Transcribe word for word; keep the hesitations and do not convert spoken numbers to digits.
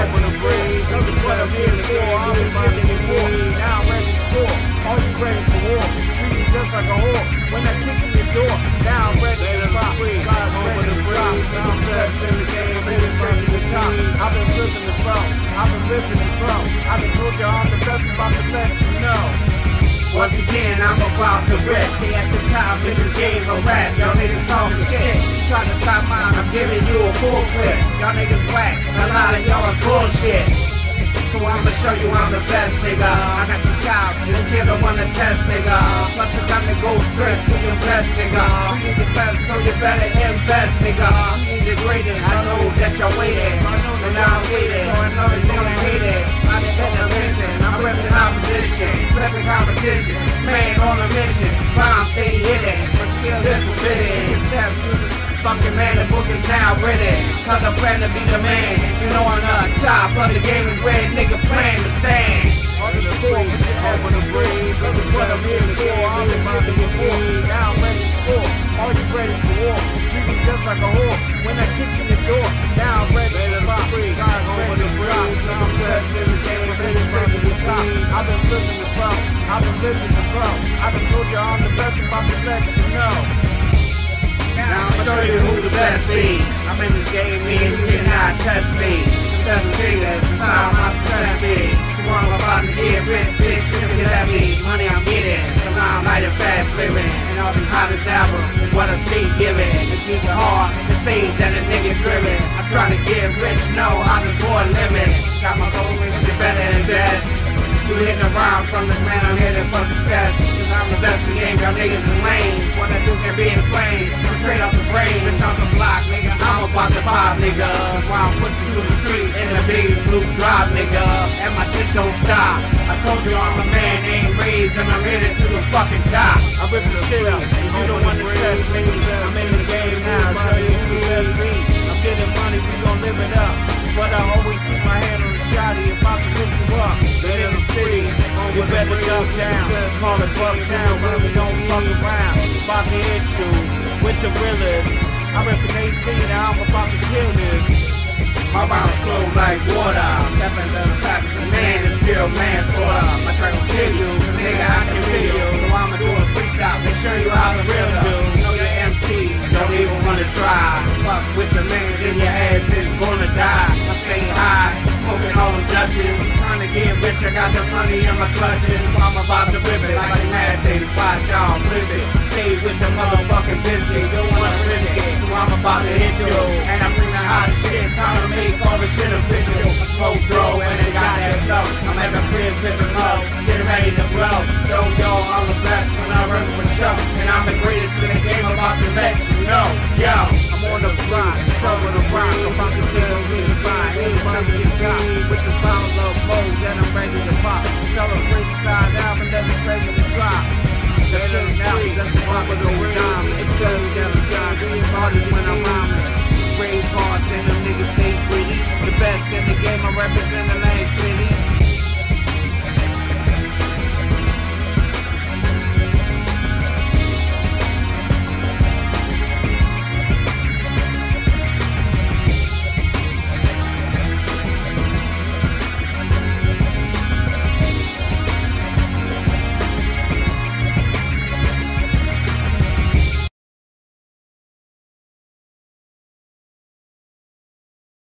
over the bridge. Tell me what I'm here for, I'll be minding it more. Now I'm ready for war. Are you ready for war? You treat me just like a whore. When I kick in your door, now I'm ready to rock. I'm over the bridge. Now I'm blessed in the game. I'm ready to the top. I've been living the throne. I've been living the throne. I've been told you I'm the best if I'm the best, you know. Once again, I'm about to rest. Stay at the top in the game of rap. Y'all niggas talking shit, trying to stop mine. I'm giving you a full clip. Y'all niggas whack, a lot of y'all are bullshit. So I'ma show you I'm the best, nigga. I got the job, just give them on the test, nigga. Plus the time to go strip to your best, nigga. You need the best, so you better invest, nigga. You need the greatest, I know that y'all waiting. So now I'm waiting, so I know that you don't hate it. I just had to listen, I'm ripping opposition. Flipping competition, man on a mission. Bomb stay hidden, but still is forbidden. Fucking man, the book is now written. Cause I'm proud to be the man. You know I'm on top of the game is red, nigga plan to stand. Under the floor, over the bridge. Look at what I'm here for, I'm in my before. Now I'm ready for war. Are you ready for war? Treat me just like a whore. When I kick in the door, now I'm ready to rock. I'm over the bridge. Now I'm blessed in the game, I'm ready to the top. I've been living the pro, I've been living the pro. I've been told you I'm the best if I'm the best, you know. Now I'm showing you who the best is. I'm in this game, man, you cannot touch me. Seven figures, it's how my stress is. Tomorrow I'm about to get rich, bitch, look at me. Money I'm getting, so now I'm light and fast living. And all these hottest albums is what I stay giving. It's even hard to say that a nigga driven. I'm trying to get rich, no, I'm just born living. Got my homies, you better invest. You hitting around from this man, I'm hitting for success. Cause I'm the best in the game, y'all niggas is lame. What I do can be explained, I'm straight off the brain. Bitch on the block, nigga, I'm about to pop, nigga. While I'm pushing through the street in a big blue drop, nigga. And my shit don't stop. I told you I'm a man, ain't raised, and I'm headed to the fucking top. I rip the shit up, and you don't want to stress me. I'm in the game now, so you can let me. I'm getting money, we gon' live it up. But I always keep my hand on the shotty if I can lift you up. Better city, you better duck down. Call it buck down, but we don't fuck around. About to hit you with the realest. I rip the A C, now I'm about to kill this. My rhymes flow like water. I'm stepping to the top of the man is pure manslaughter. My track will kill you, nigga, I can feel you. So I'ma do a freestyle, make sure you how the real do. Know your M C, don't even wanna try. Fuck with the man, then your ass is gonna die. I stay high, smoking all the Dutchies. Trying to get rich, I got the money in my clutches. So I'm about to rip it like a mad thing. Watch y'all flip it. Stay with the motherfucking biscuit. Don't wanna risk it, so I'm about to hit you. And I'm bring the hottest shit, trying to make all the shit official.